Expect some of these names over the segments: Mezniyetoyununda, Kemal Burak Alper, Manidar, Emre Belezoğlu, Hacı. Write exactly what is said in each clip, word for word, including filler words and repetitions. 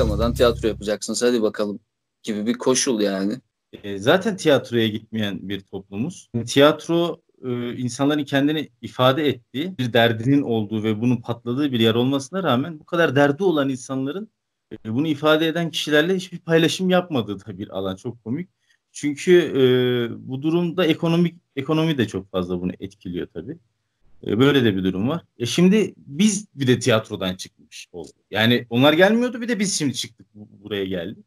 çıkamadan tiyatro yapacaksınız hadi bakalım gibi bir koşul yani. E, zaten tiyatroya gitmeyen bir toplumuz. Tiyatro e, insanların kendini ifade ettiği, bir derdinin olduğu ve bunun patladığı bir yer olmasına rağmen bu kadar derdi olan insanların e, bunu ifade eden kişilerle hiçbir paylaşım yapmadığı da bir alan. Çok komik. Çünkü e, bu durumda ekonomik ekonomi de çok fazla bunu etkiliyor tabii. E, böyle de bir durum var. E şimdi biz bir de tiyatrodan çıkmış olduk. Yani onlar gelmiyordu, bir de biz şimdi çıktık, buraya geldik.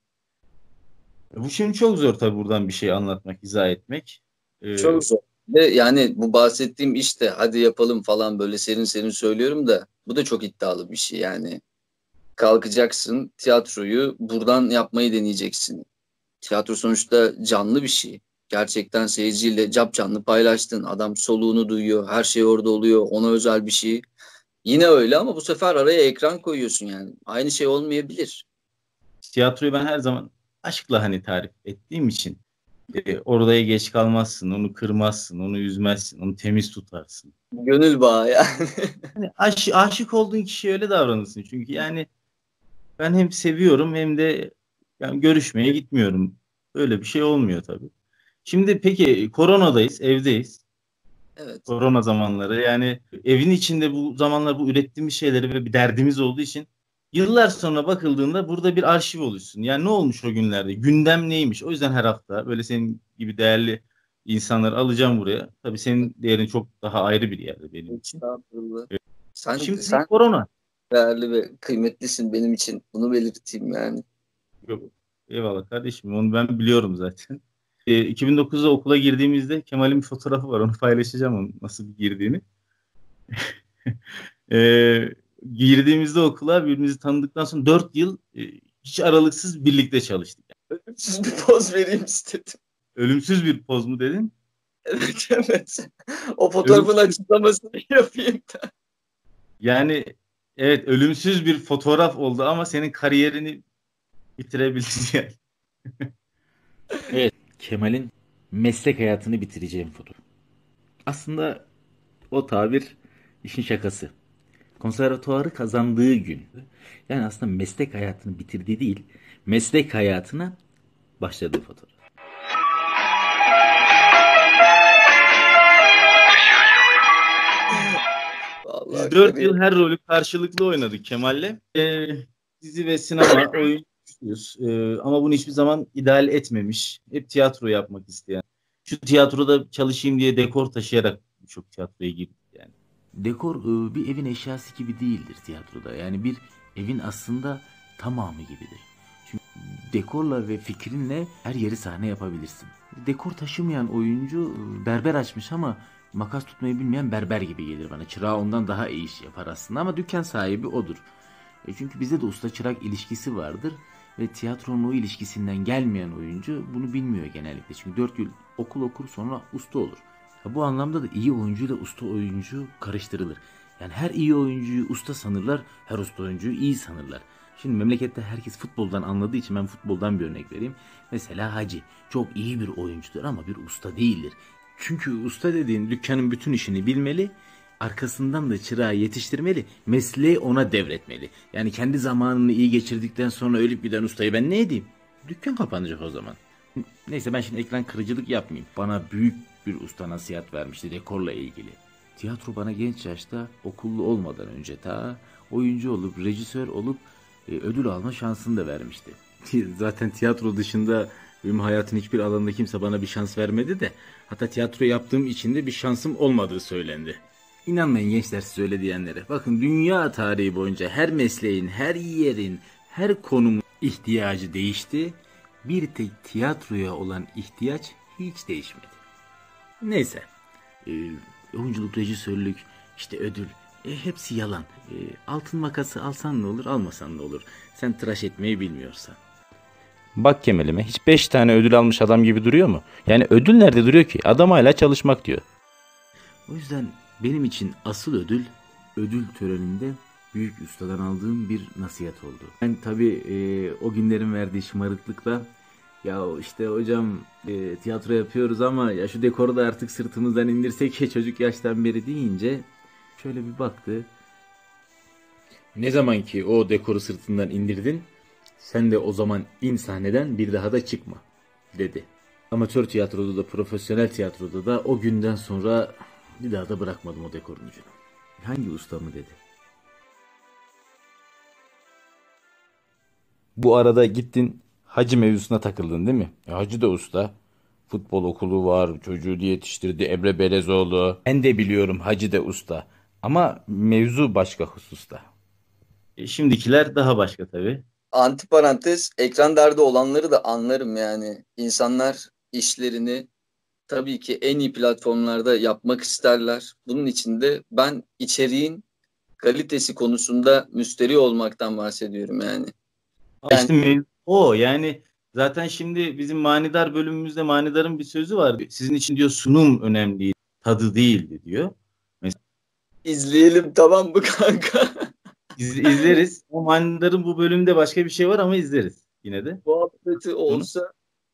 E, bu şimdi çok zor tabii buradan bir şey anlatmak, izah etmek. E, çok zor. Yani bu bahsettiğim işte hadi yapalım falan böyle serin serin söylüyorum da bu da çok iddialı bir şey yani. Kalkacaksın, tiyatroyu buradan yapmayı deneyeceksin. Tiyatro sonuçta canlı bir şey. Gerçekten seyirciyle cap canlı paylaştın. Adam soluğunu duyuyor. Her şey orada oluyor. Ona özel bir şey. Yine öyle ama bu sefer araya ekran koyuyorsun yani. Aynı şey olmayabilir. Tiyatroyu ben her zaman aşkla hani tarif ettiğim için e, oraya geç kalmazsın, onu kırmazsın, onu üzmezsin, onu temiz tutarsın. Gönül bağı yani. Yani aş, aşık olduğun kişiye öyle davranırsın. Çünkü yani ben hem seviyorum hem de yani görüşmeye gitmiyorum. Öyle bir şey olmuyor tabii. Şimdi peki koronadayız, evdeyiz. Evet. Korona zamanları yani evin içinde bu zamanlar bu ürettiğimiz şeyleri ve bir derdimiz olduğu için yıllar sonra bakıldığında burada bir arşiv oluşsun. Yani ne olmuş o günlerde? Gündem neymiş? O yüzden her hafta böyle senin gibi değerli insanları alacağım buraya. Tabii senin değerin çok daha ayrı bir yerde benim için. Evet. Sen, Şimdi sen korona. Değerli ve kıymetlisin benim için. Bunu belirteyim yani. Yok. Eyvallah kardeşim. Onu ben biliyorum zaten. E, iki bin dokuzda okula girdiğimizde Kemal'in bir fotoğrafı var. Onu paylaşacağım, onun nasıl girdiğini. e, girdiğimizde okula birbirimizi tanıdıktan sonra dört yıl e, hiç aralıksız birlikte çalıştık. Ölümsüz bir poz vereyim istedim. Ölümsüz bir poz mu dedin? Evet evet. O fotoğrafın ölümsüz... açıklamasını yapayım da. Yani evet, ölümsüz bir fotoğraf oldu ama senin kariyerini bitirebiliriz yani. Evet, Kemal'in meslek hayatını bitireceğim fotoğraf. Aslında o tabir işin şakası. Konservatuarı kazandığı gün. Yani aslında meslek hayatını bitirdiği değil, meslek hayatına başladığı fotoğraf. Vallahi Biz dört yıl her rolü karşılıklı oynadık Kemal'le. Ee, dizi ve sinema, oyun. Ee, ama bunu hiçbir zaman ideal etmemiş. Hep tiyatro yapmak isteyen. Şu tiyatroda çalışayım diye dekor taşıyarak birçok tiyatroya girdi yani. Dekor bir evin eşyası gibi değildir tiyatroda. Yani bir evin aslında tamamı gibidir. Çünkü dekorla ve fikrinle her yeri sahne yapabilirsin. Dekor taşımayan oyuncu berber açmış ama makas tutmayı bilmeyen berber gibi gelir bana. Çırağı ondan daha iyi iş yapar aslında ama dükkan sahibi odur. E çünkü bizde de usta çırak ilişkisi vardır. Ve tiyatronun o ilişkisinden gelmeyen oyuncu bunu bilmiyor genellikle. Çünkü dört yıl okul okur, sonra usta olur. Ya bu anlamda da iyi oyuncuyla usta oyuncu karıştırılır. Yani her iyi oyuncuyu usta sanırlar, her usta oyuncuyu iyi sanırlar. Şimdi memlekette herkes futboldan anladığı için ben futboldan bir örnek vereyim. Mesela Hacı çok iyi bir oyuncudur ama bir usta değildir. Çünkü usta dediğin dükkanın bütün işini bilmeli, arkasından da çırağı yetiştirmeli, mesleği ona devretmeli. Yani kendi zamanını iyi geçirdikten sonra ölüp giden ustayı ben ne edeyim? Dükkan kapanacak o zaman. Neyse, ben şimdi ekran kırıcılık yapmayayım. Bana büyük bir usta nasihat vermişti dekorla ilgili. Tiyatro bana genç yaşta, okullu olmadan önce ta oyuncu olup, rejisör olup e, ödül alma şansını da vermişti. Zaten tiyatro dışında benim hayatın hiçbir alanında kimse bana bir şans vermedi de, hatta tiyatro yaptığım için de bir şansım olmadığı söylendi. İnanmayın gençler siz öyle diyenlere. Bakın, dünya tarihi boyunca her mesleğin, her yerin, her konumun ihtiyacı değişti. Bir tek tiyatroya olan ihtiyaç hiç değişmedi. Neyse. Ee, oyunculuk, rejisörlük, işte ödül. E, hepsi yalan. E, altın makası alsan ne olur, almasan ne olur. Sen tıraş etmeyi bilmiyorsan. Bak Kemal'ime, hiç beş tane ödül almış adam gibi duruyor mu? Yani ödül nerede duruyor ki? Adam hala çalışmak diyor. O yüzden... Benim için asıl ödül, ödül töreninde büyük ustadan aldığım bir nasihat oldu. Ben tabii e, o günlerin verdiği şımarıklıkla, ya işte hocam e, tiyatro yapıyoruz ama ya şu dekoru da artık sırtımızdan indirsek ya çocuk yaştan beri deyince şöyle bir baktı. Ne zaman ki o dekoru sırtından indirdin, Sen de o zaman in sahneden, bir daha da çıkma dedi. Amatör tiyatroda da profesyonel tiyatroda da o günden sonra bir daha da bırakmadım o dekorun ucunu. Hangi usta mı dedi. Bu arada gittin Hacı mevzusuna takıldın değil mi? E, Hacı da usta. Futbol okulu var, çocuğu yetiştirdi Emre Belezoğlu. Ben de biliyorum Hacı da usta. Ama mevzu başka hususta. E, şimdikiler daha başka tabii. Antiparantez, ekran derdi olanları da anlarım yani. İnsanlar işlerini tabii ki en iyi platformlarda yapmak isterler. Bunun için de ben içeriğin kalitesi konusunda müsterih olmaktan bahsediyorum yani. Yani... O yani zaten şimdi bizim Manidar bölümümüzde Manidar'ın bir sözü var. Sizin için diyor sunum önemli, tadı değildi diyor. Mesela... İzleyelim tamam mı kanka? İz, izleriz. O Manidar'ın bu bölümde başka bir şey var ama izleriz yine de. Bu muhabbeti olsa hı?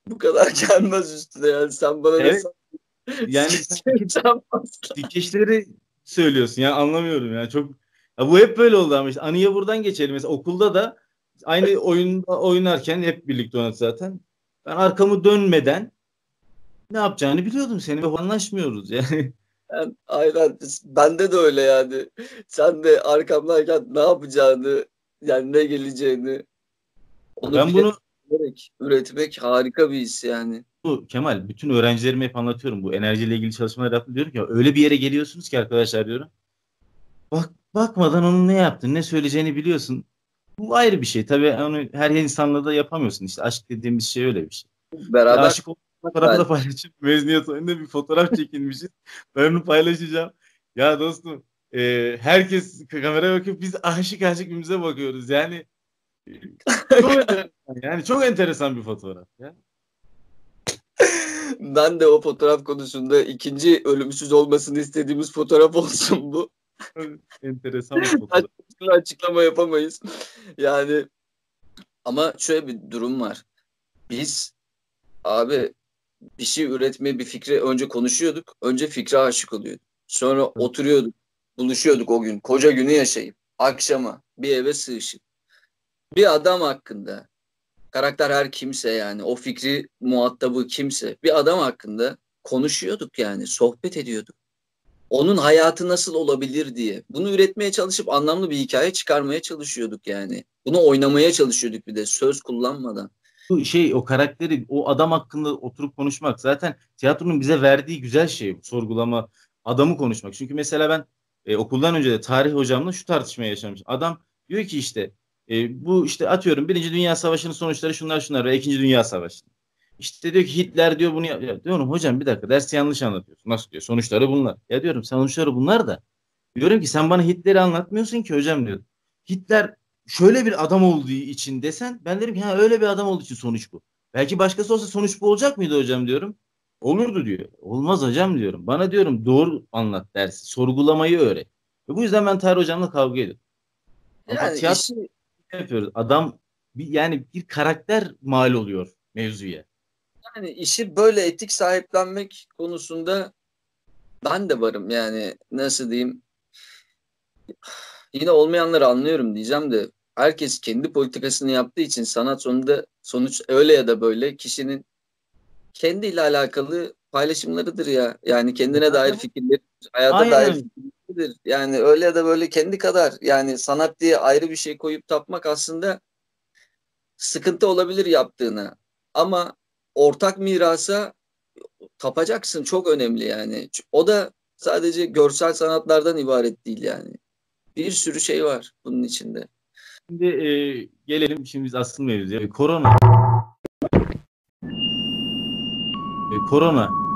Bu kadar gelmez üstüne yani sen bana evet. Yani dikeşleri söylüyorsun yani anlamıyorum yani çok ya bu hep böyle oldu ama işte anıya buradan geçelim mesela okulda da aynı oyunda oynarken hep birlikte oynadık zaten. Ben arkamı dönmeden ne yapacağını biliyordum seni ve anlaşmıyoruz yani. Yani aynen bende de öyle yani. Sen de arkamdayken ne yapacağını yani ne geleceğini onu ben bunu üretmek, üretmek harika bir his yani. Bu Kemal bütün öğrencilerime hep anlatıyorum bu enerjiyle ilgili çalışmalar yaptım diyorum ki öyle bir yere geliyorsunuz ki arkadaşlar diyorum. Bak bakmadan onun ne yaptığını ne söyleyeceğini biliyorsun. Bu ayrı bir şey. Tabii onu her insanla da yapamıyorsun. İşte aşk dediğimiz şey öyle bir şey. Beraber. Ya aşık olduğum fotoğrafı da paylaşıp Mezniyetoyununda bir fotoğraf çekilmişiz. Ben onu paylaşacağım. Ya dostum e, herkes kameraya bakıp biz aşık aşık birbirimize bakıyoruz. Yani çok enteresan, yani çok enteresan bir fotoğraf. Ya. Ben de o fotoğraf konusunda ikinci ölümsüz olmasını istediğimiz fotoğraf olsun bu. Enteresan bir fotoğraf. Açıklama yapamayız. Yani ama şöyle bir durum var. Biz abi bir şey üretmeye bir fikri önce konuşuyorduk. Önce fikre aşık oluyorduk. Sonra oturuyorduk. Buluşuyorduk o gün. Koca günü yaşayıp akşama bir eve sığışıp bir adam hakkında karakter her kimse yani o fikri muhatabı kimse bir adam hakkında konuşuyorduk yani sohbet ediyorduk. Onun hayatı nasıl olabilir diye. Bunu üretmeye çalışıp anlamlı bir hikaye çıkarmaya çalışıyorduk yani. Bunu oynamaya çalışıyorduk bir de söz kullanmadan. Bu şey o karakteri o adam hakkında oturup konuşmak zaten tiyatronun bize verdiği güzel şey sorgulama adamı konuşmak. Çünkü mesela ben e, okuldan önce de tarih hocamla şu tartışmayı yaşamıştım. Adam diyor ki işte e, bu işte atıyorum Birinci Dünya Savaşı'nın sonuçları şunlar şunlar ve İkinci Dünya Savaşı. İşte diyor ki Hitler diyor bunu yapıyor. Diyorum hocam bir dakika dersi yanlış anlatıyorsun. Nasıl diyor sonuçları bunlar. Ya diyorum sonuçları bunlar da. Diyorum ki sen bana Hitler'i anlatmıyorsun ki hocam diyor. Hitler şöyle bir adam olduğu için desen ben derim ki ha öyle bir adam olduğu için sonuç bu. Belki başkası olsa sonuç bu olacak mıydı hocam diyorum. Olurdu diyor. Olmaz hocam diyorum. Bana diyorum doğru anlat dersi. Sorgulamayı öğret. Ve bu yüzden ben Tarih hocamla kavga ediyorum. Yani tiyatro işi... yapıyoruz. Adam bir, yani bir karakter mal oluyor mevzuya. Yani işi böyle etik sahiplenmek konusunda ben de varım yani nasıl diyeyim yine olmayanları anlıyorum diyeceğim de herkes kendi politikasını yaptığı için sanat sonunda sonuç öyle ya da böyle kişinin kendiyle alakalı paylaşımlarıdır ya yani kendine dair fikirleri hayata aynen. Dair fikirleridir yani öyle ya da böyle kendi kadar yani sanat diye ayrı bir şey koyup tapmak aslında sıkıntı olabilir yaptığına ama ortak mirasa tapacaksın çok önemli yani. O da sadece görsel sanatlardan ibaret değil yani. Bir sürü şey var bunun içinde. Şimdi e, gelelim şimdi biz asıl mevzuya. Korona. E, korona.